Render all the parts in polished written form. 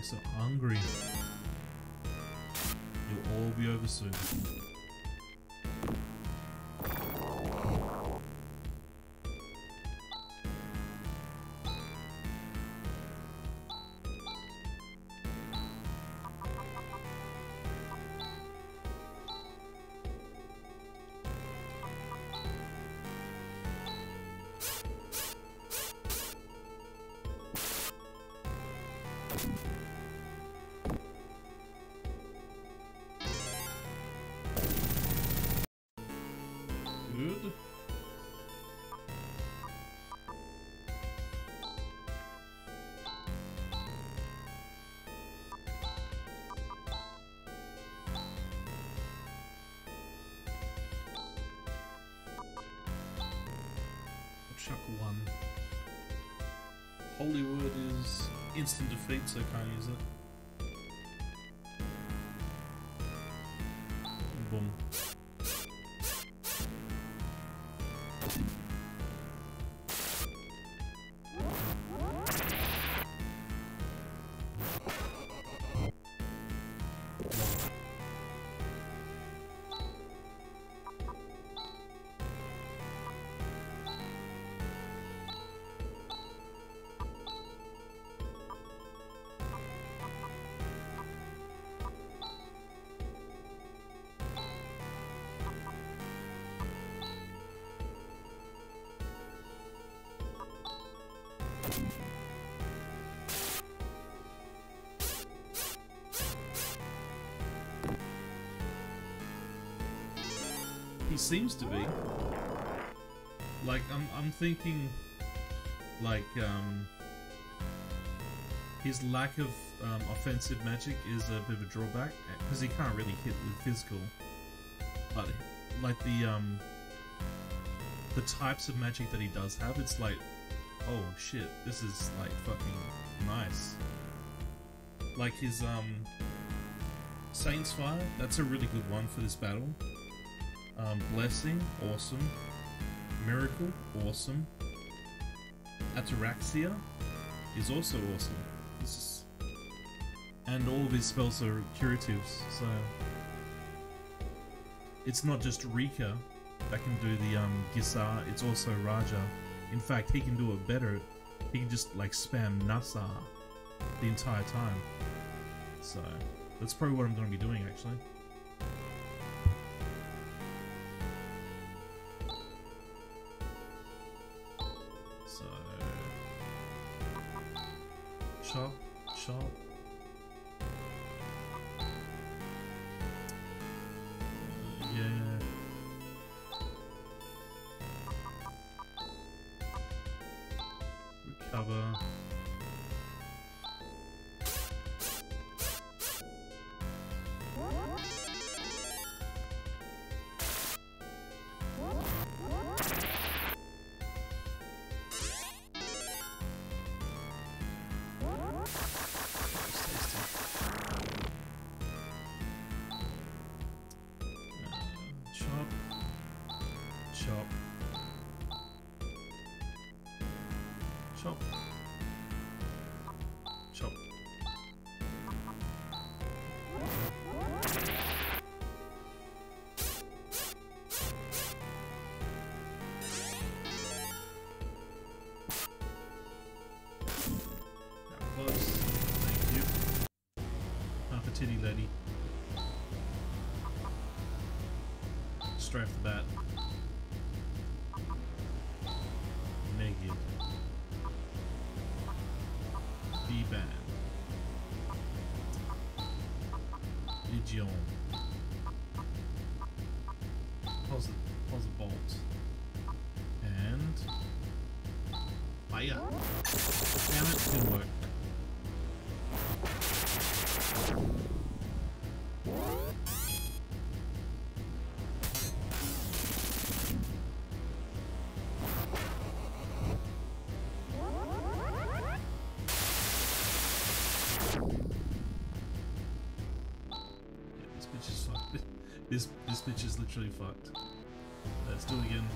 getting so hungry. It'll all be over soon. Chuck one. Holy Word is instant defeat, so can't use it. And boom. He seems to be. Like, I'm thinking, like, his lack of offensive magic is a bit of a drawback, because he can't really hit with physical. But, like, the types of magic that he does have, it's like, oh shit, this is, like, fucking nice. Like, his, Saint's Fire, that's a really good one for this battle. Blessing, awesome. Miracle, awesome. Ataraxia is also awesome. This is... And all of his spells are curatives, so... It's not just Rika that can do the Gisar, it's also Raja. In fact, he can do it better. He can just, like, spam Nasa the entire time. So, that's probably what I'm going to be doing, actually. Chop, chop. Yeah. Recover. Chop. Chop. That close. Thank you. Half a titty lady. Straight off the bat. Negative. Ban. Legion. Pause the bolt. And... fire! Damn it, didn't work. This bitch is literally fucked. Let's do it again.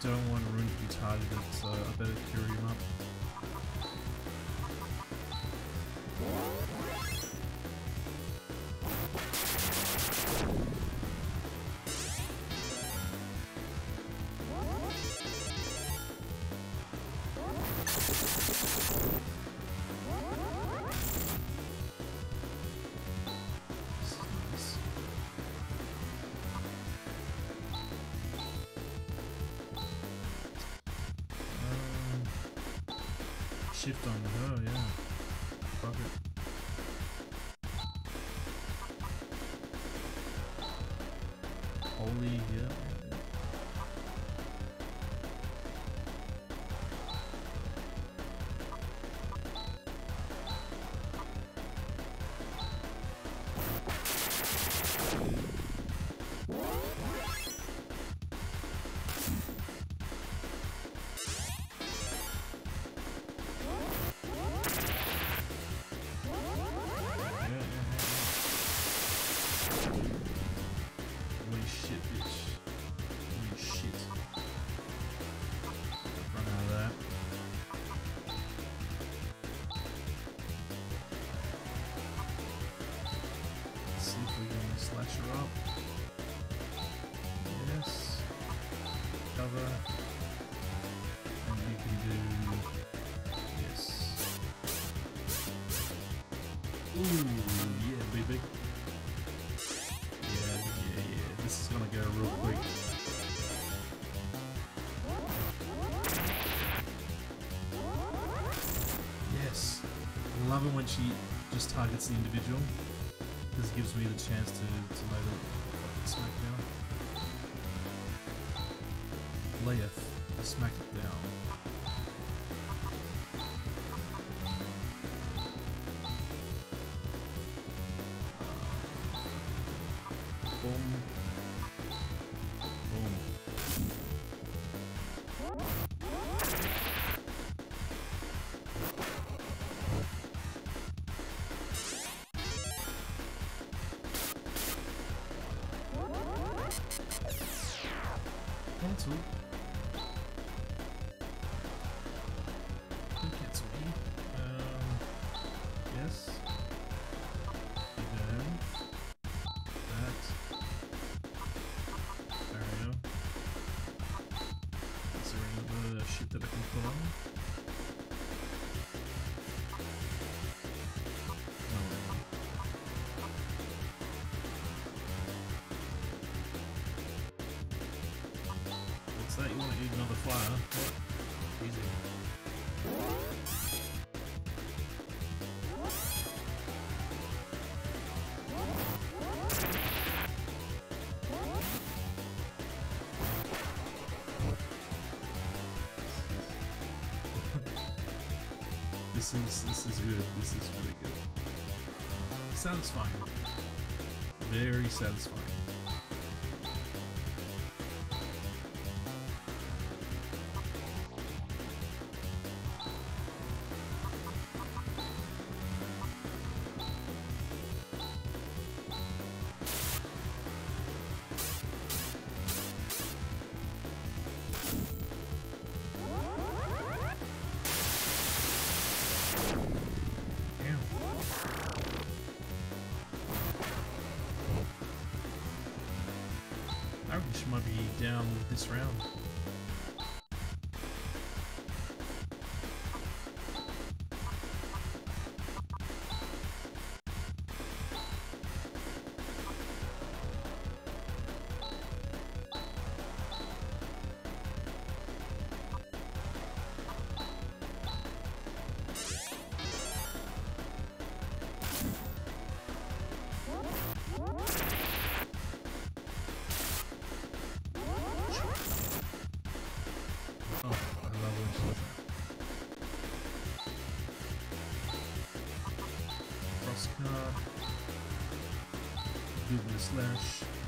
don't want Rune to be tied against a better Curie map. Shift on her, yeah. Fuck it. Holy, yeah. I love it when she just targets the individual, because it gives me the chance to lay the smack down. Layeth the smack down. You want to eat another fire? Easy. This is good. This is really good. Satisfying. Very satisfying. Might be down this round. Slash. Uh-oh.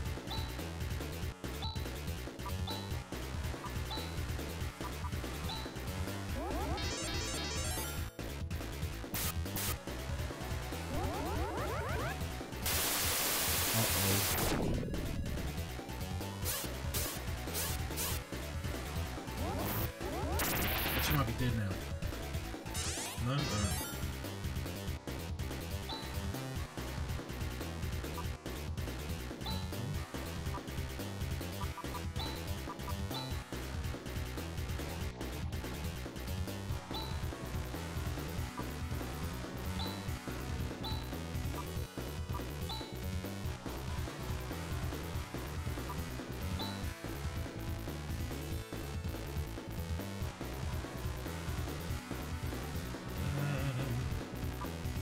dead now. No, no.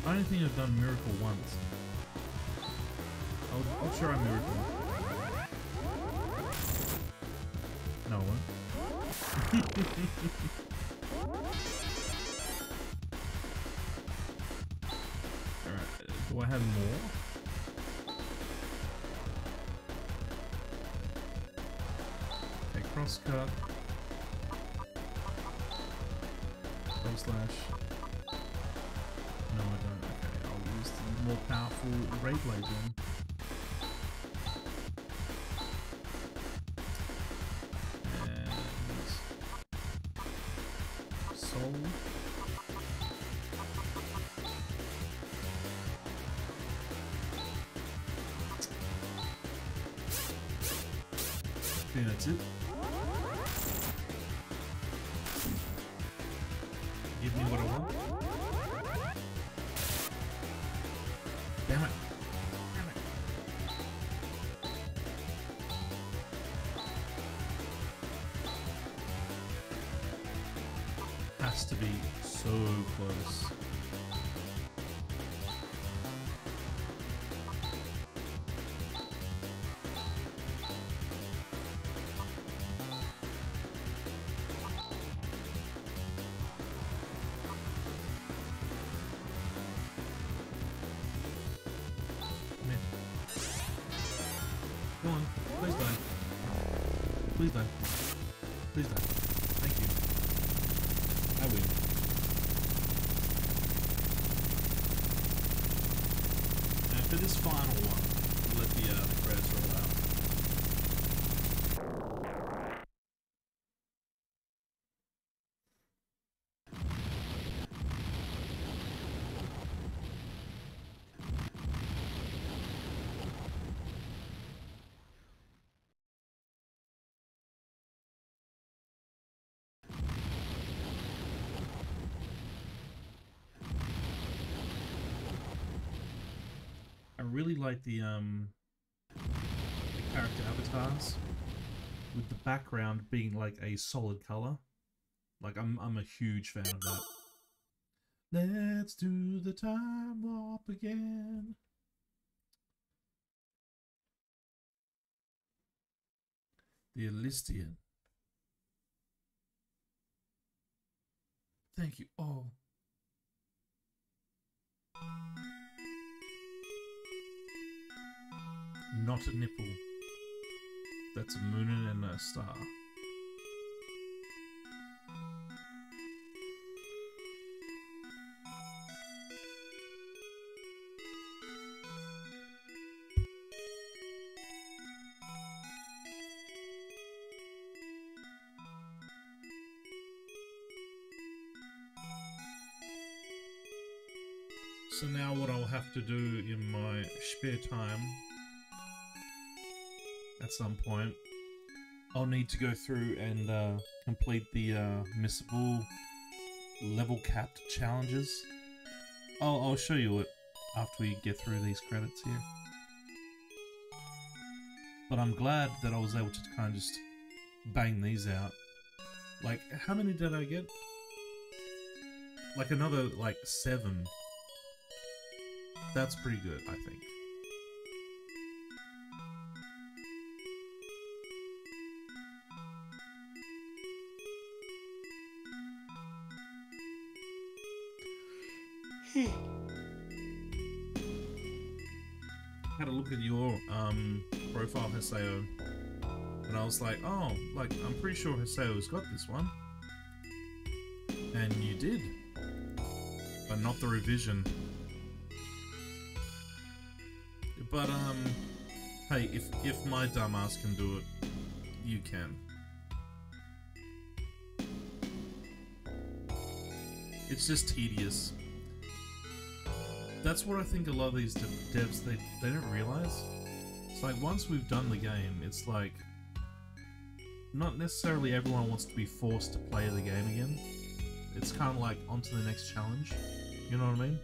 I don't think I've done Miracle once. I'll try Miracle. No, I won't. Alright, do I have more? Okay, cross cut. Cross slash. No, I don't. Okay, I'll use the more powerful Ray Blade then. And... Soul. I think that's it. Give me what I want. To be so close. Come on, please die. Please die. Please die. Thank you. I win. Now for this final one, we'll let the credits roll out. I really like the character avatars with the background being like a solid color. Like I'm a huge fan of that. Let's do the time warp again. The Elysian. Thank you all. Not a nipple. That's a moon and a star. So now what I'll have to do in my spare time at some point, I'll need to go through and complete the missable level capped challenges. I'll show you it after we get through these credits here. But I'm glad that I was able to kind of just bang these out. Like, how many did I get? Like another, like, 7. That's pretty good, I think. Had a look at your profile, Haseo, and I was like, oh, like, I'm pretty sure Haseo's got this one. And you did. But not the revision. But hey, if my dumbass can do it, you can. It's just tedious. That's what I think a lot of these devs, they don't realize. It's like, once we've done the game, it's like, not necessarily everyone wants to be forced to play the game again. It's kind of like, on to the next challenge. You know what I mean?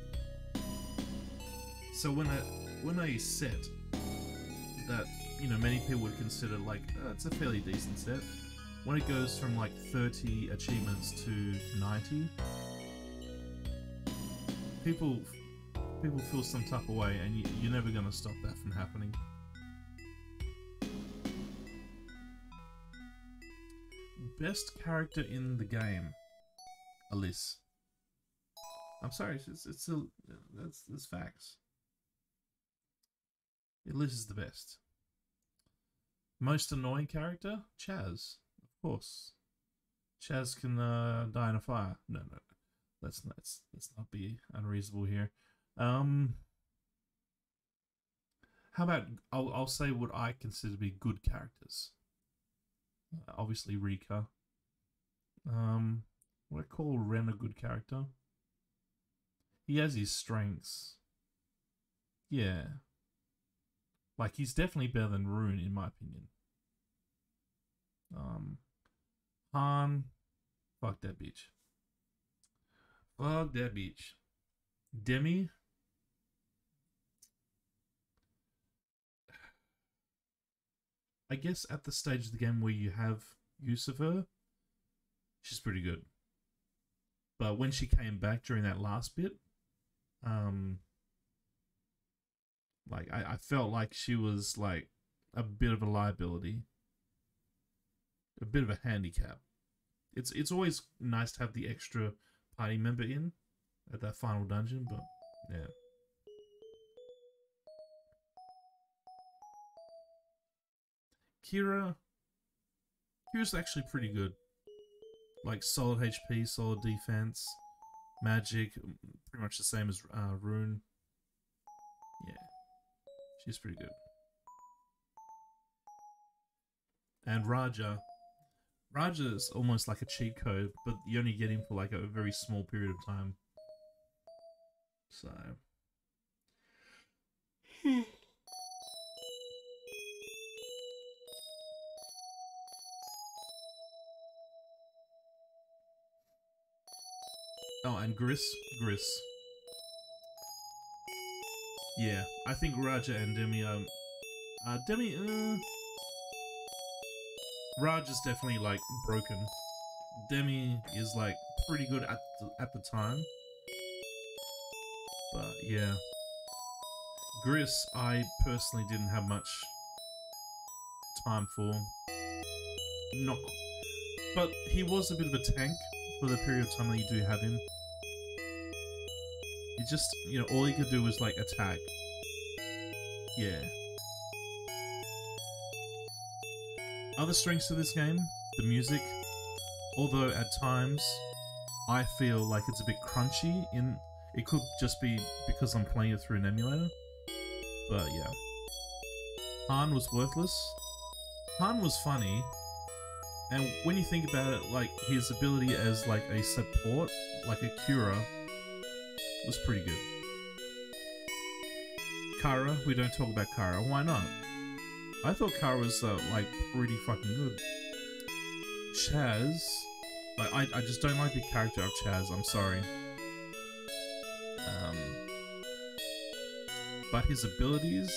So when a set that, you know, many people would consider like, oh, it's a fairly decent set, when it goes from like 30 achievements to 90, people feel some type of way, and you're never going to stop that from happening. Best character in the game, Alice. I'm sorry, that's facts. Liz is the best. Most annoying character? Chaz, of course. Chaz can die in a fire. No. Let's not be unreasonable here. How about I'll say what I consider to be good characters. Obviously Rika. Would I call Ren a good character? He has his strengths. Yeah. Like, he's definitely better than Rune, in my opinion. Han. Fuck that bitch. Fuck that bitch. Demi. I guess at the stage of the game where you have use of her, she's pretty good. But when she came back during that last bit, like, I felt like she was, like, a bit of a liability. A bit of a handicap. It's always nice to have the extra party member in at that final dungeon, but, yeah. Kira. Kira's actually pretty good. Like, solid HP, solid defense, magic, pretty much the same as Rune. Yeah. She's pretty good. And Raja. Raja is almost like a cheat code, but you only get him for like a very small period of time. So. Oh, and Gris. Yeah, I think Raja and Demi Raja's definitely, like, broken. Demi is, like, pretty good at the time. But, yeah. Gris, I personally didn't have much time for. Not... But he was a bit of a tank for the period of time that you do have him. Just, you know, all he could do was, like, attack. Yeah. Other strengths to this game, the music. Although, at times, I feel like it's a bit crunchy. It could just be because I'm playing it through an emulator. But, yeah. Han was worthless. Han was funny. And when you think about it, like, his ability as, like, a support, like a curer, was pretty good. Kara, we don't talk about Kara. Why not? I thought Kara was, like, pretty fucking good. Chaz. Like, I just don't like the character of Chaz, I'm sorry. But his abilities...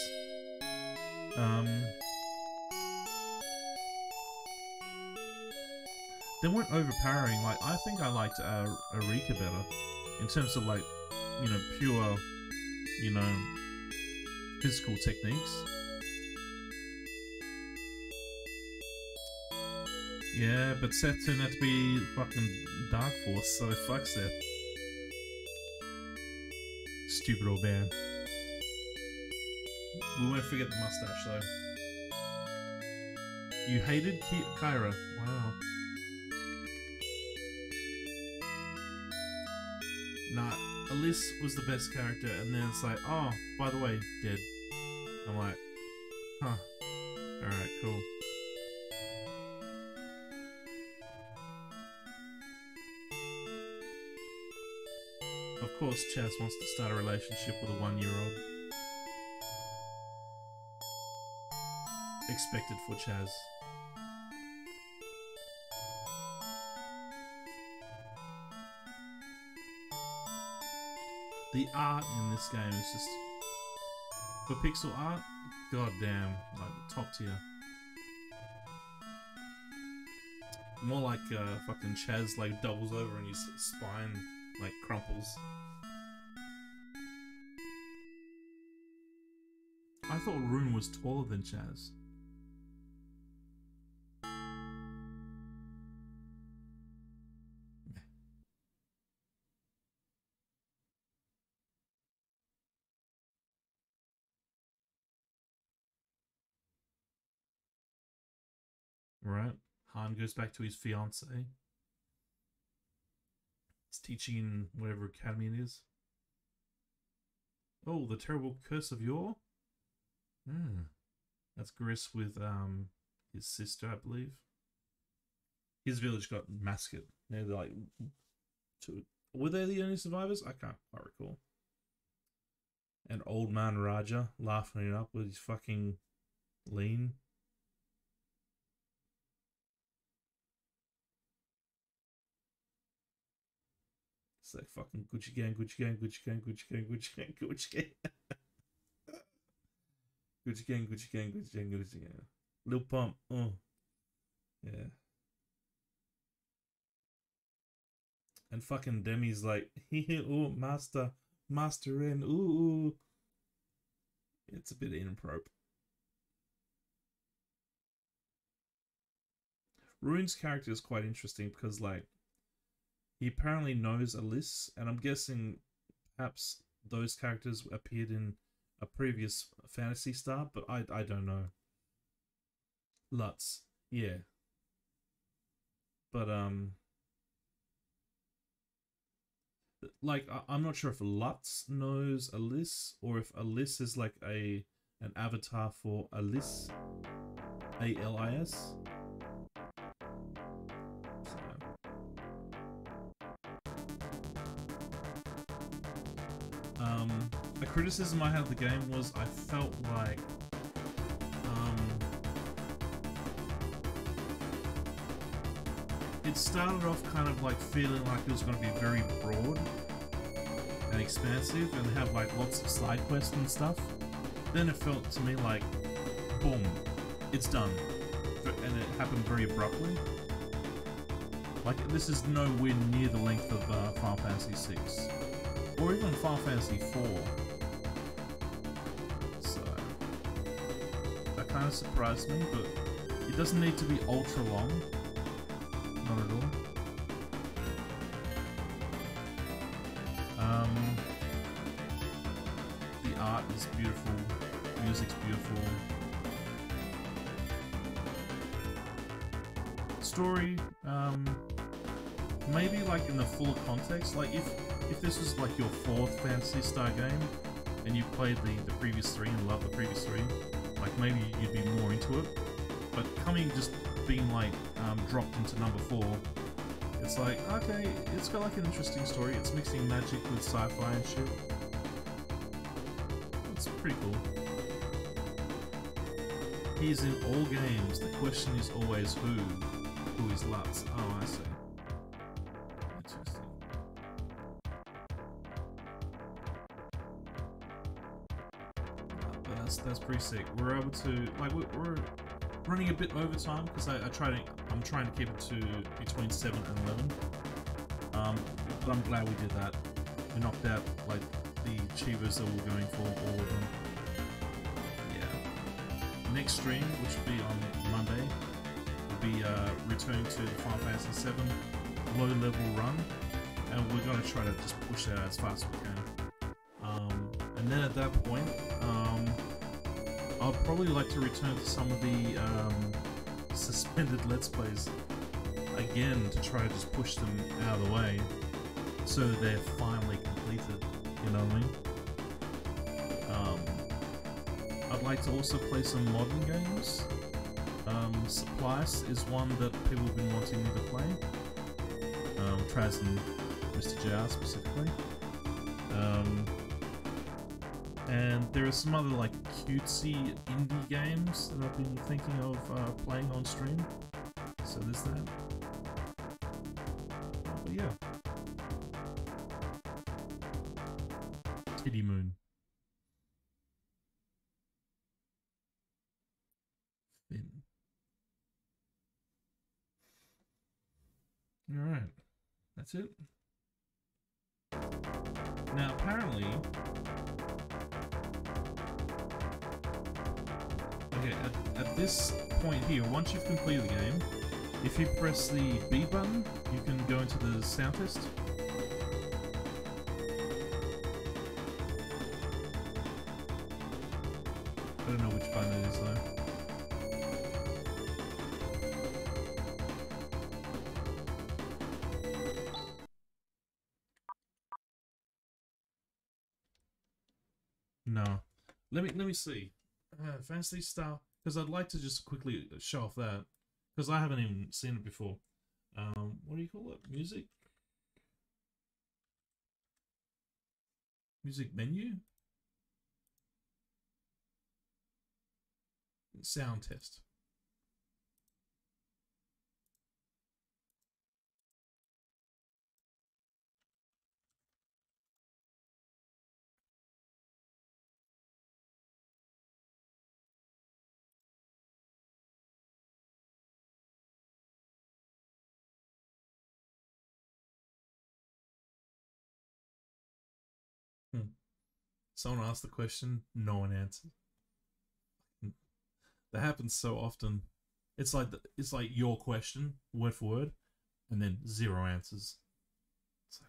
They weren't overpowering. Like, I think I liked Erika better. In terms of, like, you know, pure, you know, physical techniques. Yeah, but Seth turned out to be fucking Dark Force, so fuck Seth. Stupid old man. We won't forget the mustache, though. You hated Kyra. Wow. Nah, Alice was the best character, and then it's like, oh, by the way, dead. I'm like, huh. Alright, cool. Of course, Chaz wants to start a relationship with a 1-year-old. Expected for Chaz. The art in this game is just... for pixel art, goddamn, like top tier. More like fucking Chaz like doubles over and his spine like crumples. I thought Rune was taller than Chaz. Right. Han goes back to his fiancée. He's teaching in whatever academy it is. Oh, the terrible curse of yore? Hmm. That's Gris with his sister, I believe. His village got massacred. They're like... were they the only survivors? I can't quite recall. And old man Raja laughing it up with his fucking lean. It's like fucking Gucci Gang, Gucci Gang, Gucci Gang, Gucci Gang, Gucci Gang, Gucci Gang. Gucci Gang, Gucci Gang, Gucci Gang, Gucci Gang. Lil Pump, oh. Yeah. And fucking Demi's like, hee, oh, master, master in, ooh. It's a bit inappropriate. Rune's character is quite interesting because, like, he apparently knows Alyss, and I'm guessing perhaps those characters appeared in a previous Phantasy Star, but I don't know. Lutz, yeah. But, like, I'm not sure if Lutz knows Alyss, or if Alyss is like an avatar for Alyss. A-L-I-S. A criticism I had of the game was I felt like it started off kind of like feeling like it was going to be very broad and expansive and have like lots of side quests and stuff. Then it felt to me like, boom, it's done, and it happened very abruptly. Like, this is nowhere near the length of Final Fantasy VI. Or even Final Fantasy IV. So, that kind of surprised me, but it doesn't need to be ultra long. Not at all. The art is beautiful, the music's beautiful. Story, maybe like in the fuller context, like if this was like your 4th Phantasy Star game, and you played the previous 3 and loved the previous 3, like maybe you'd be more into it. But coming just being like dropped into number 4, it's like, okay, it's got like an interesting story. It's mixing magic with sci-fi and shit. It's pretty cool. He's in all games. The question is always who. Who is Lutz? Oh, I see. That's pretty sick. We're able to, like, we're running a bit over time because I'm trying to keep it to between 7 and 11. But I'm glad we did that. We knocked out like the achievers that we were going for, all of them. Yeah. Next stream, which will be on Monday, will be returning to the Final Fantasy VII low level run, and we're gonna try to just push that out as fast as we can. And then at that point, I'll probably like to return to some of the suspended Let's Plays again to try to just push them out of the way so they're finally completed, you know what I mean? I'd like to also play some modern games. Splice is one that people have been wanting me to play. Traz and Mr. JR specifically. And there are some other like cutesy indie games that I've been thinking of playing on stream. So there's that. But yeah. Titty Moon. Thin. Alright. That's it. Now apparently... Okay, at this point here, once you've completed the game, if you press the B button, you can go into the sound test. I don't know which button it is though. No. Let me see. Phantasy Star, because I'd like to just quickly show off that, because I haven't even seen it before. What do you call it? Music? Music menu? Sound test. Someone asked the question, no one answered. That happens so often. It's like your question, word for word, and then zero answers. So.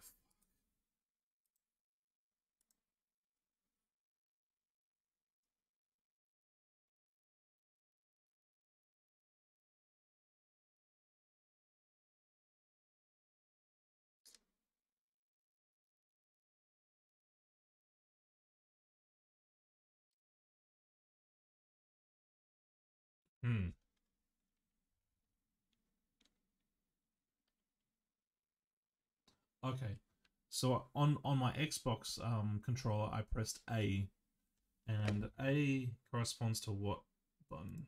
Okay, so on my Xbox controller, I pressed A, and A corresponds to what button?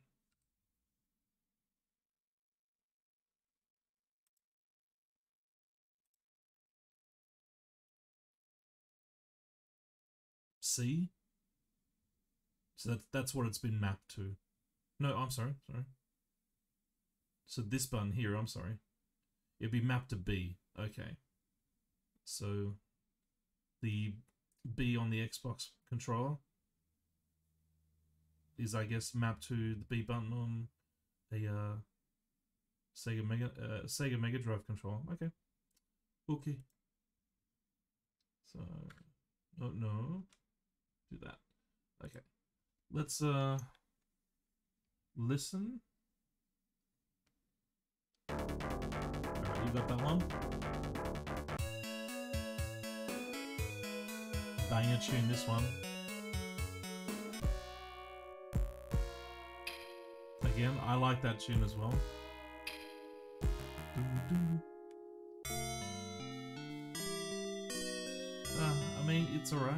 C? So that's what it's been mapped to. No, I'm sorry. So this button here, I'm sorry. It'd be mapped to B. Okay. So the B on the Xbox controller is, I guess, mapped to the B button on the Sega Mega Drive controller. Okay. Okay. So no. Do that. Okay. Let's listen. Alright, you got that one? Banger tune, this one. Again, I like that tune as well. I mean, it's alright.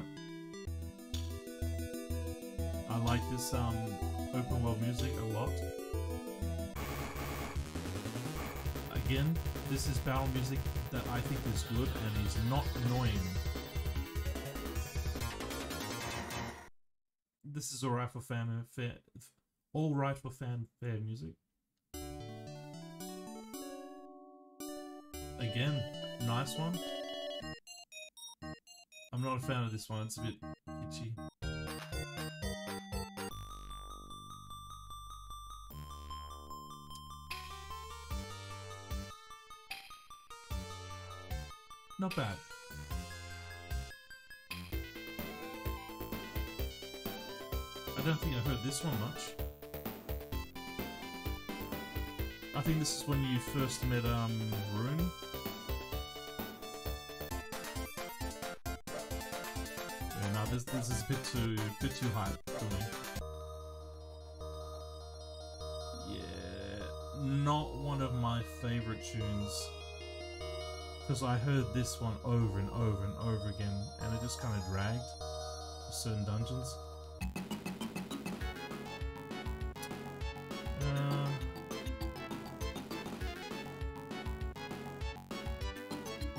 I like this, open world music a lot. Again, this is battle music that I think is good and is not annoying. This is alright for fanfare music. Again, nice one. I'm not a fan of this one, it's a bit itchy. Not bad. I don't think I've heard this one much. I think this is when you first met Rune. Yeah, now this is a bit too hype for me. Yeah, not one of my favorite tunes. because I heard this one over and over and over again, and it just kind of dragged for certain dungeons.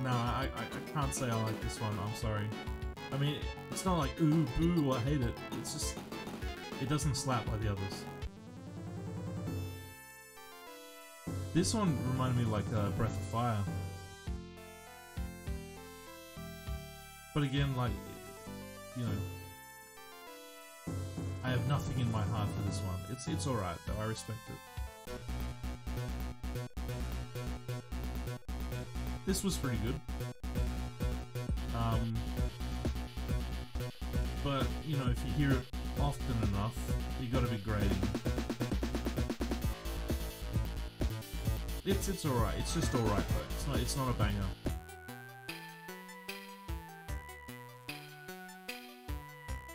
No, I can't say I like this one, I'm sorry. I mean, it's not like, ooh, boo, I hate it. It's just, it doesn't slap like the others. This one reminded me like Breath of Fire. But again, like, you know, I have nothing in my heart for this one. It's alright though, I respect it. This was pretty good. But, you know, if you hear it often enough, you gotta be grading. It's alright, it's just alright though. It's not a banger.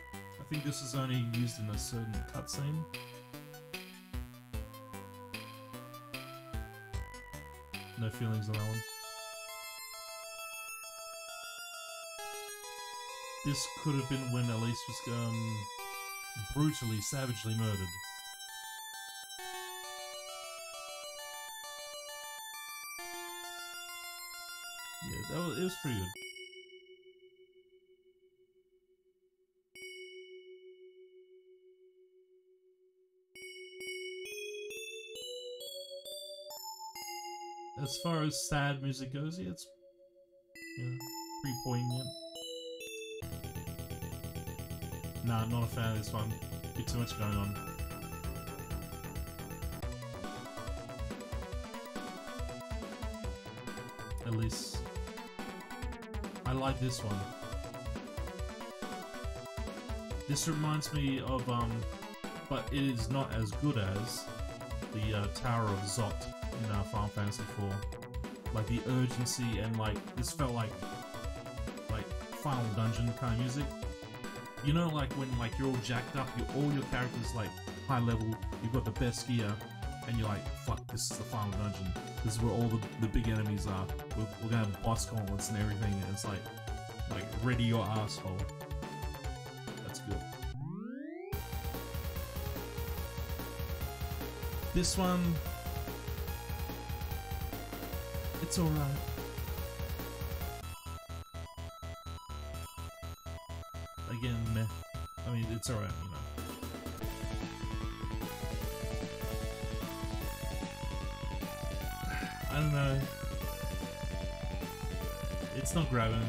I think this is only used in a certain cutscene. No feelings on that one. This could have been when Elise was brutally, savagely murdered. Yeah, it was pretty good. As far as sad music goes, yeah, it's, you know, pretty poignant. Nah, I'm not a fan of this one. A bit too much going on. At least, I like this one. This reminds me of, but it is not as good as the Tower of Zot in Final Fantasy IV. Like the urgency and like this felt like final dungeon kind of music. You know, like when like you're all jacked up, all your characters like high level, you've got the best gear, and you're like, fuck, this is the final dungeon. This is where all the big enemies are. We're gonna have boss gauntlets and everything, and it's like ready your asshole. That's good. This one, it's alright. Again, meh. I mean, it's alright, you know. I don't know. It's not grabbing me.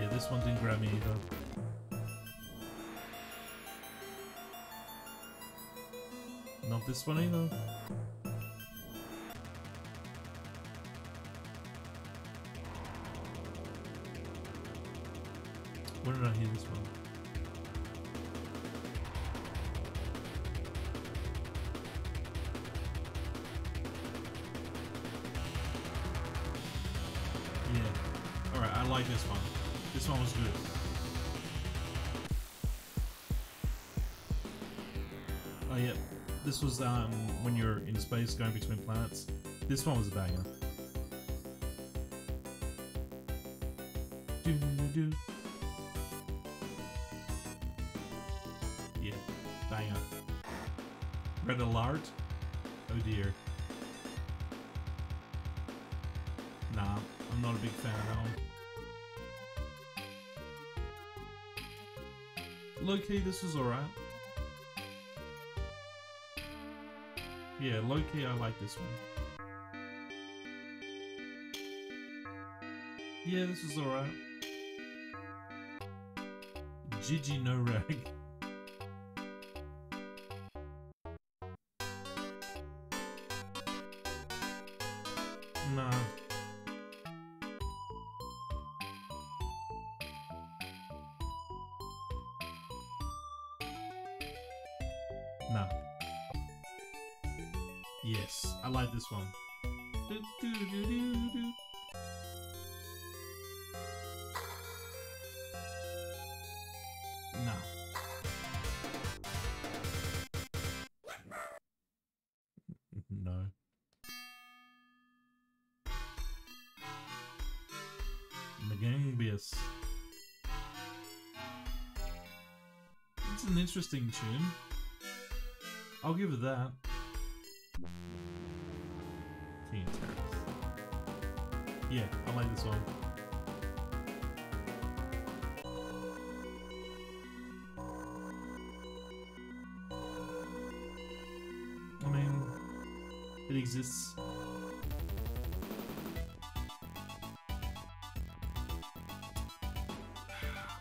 Yeah, this one didn't grab me either. Not this one either. Where did I hear this one? Yeah. Alright, I like this one. This one was good. Oh yeah, this was when you're in space going between planets. This one was a banger. Doo -doo -doo -doo. Yeah, banger. Red alert? Oh dear. Nah, I'm not a big fan of that one. Low key, this was alright. Yeah, low-key, I like this one. Yeah, this is alright. Gigi no rag. Nah. Nah. Yes, I like this one. Nah. No. Yes. It's an interesting tune. I'll give it that. Teen Terrace. Yeah, I like this one. I mean, it exists.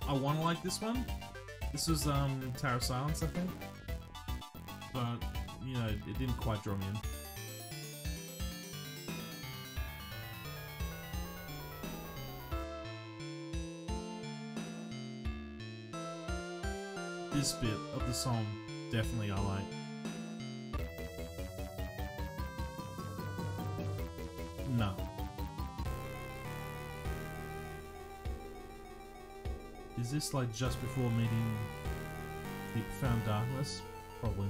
I want to like this one. This was Tower of Silence, I think. But, you know, it didn't quite draw me in. This bit of the song, definitely I like. No. Is this like just before meeting the Found Darkness? Probably.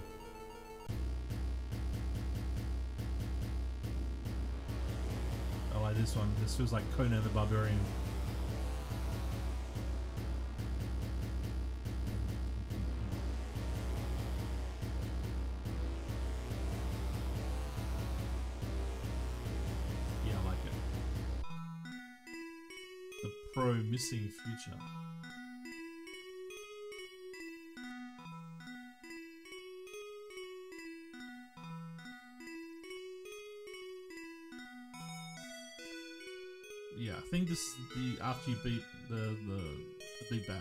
I like this one. This feels like Conan the Barbarian. Missing future. Yeah, I think this is the after you beat the big bad.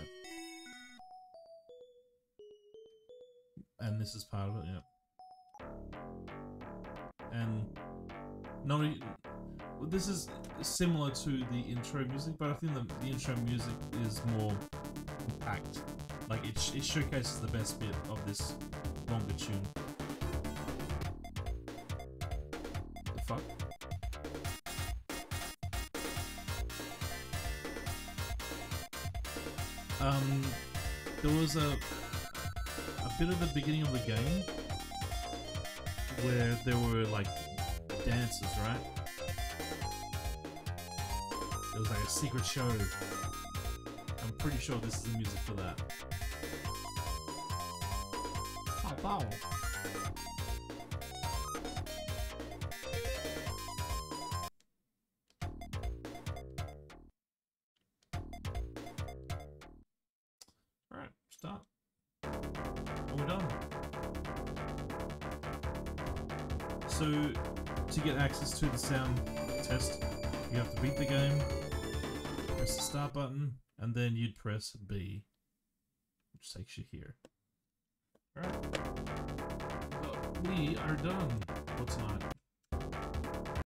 And this is part of it, yeah. And not even, this is similar to the intro music, but I think the intro music is more compact. Like, it showcases the best bit of this longer tune. The fuck? There was a bit at the beginning of the game where there were, like, dances, right? It was like a secret show. I'm pretty sure this is the music for that. Oh, wow. Alright, start. All we're done. So, to get access to the sound test, you have to beat the game. Press the start button, and then you'd press B, which takes you here. Alright. We are done for tonight.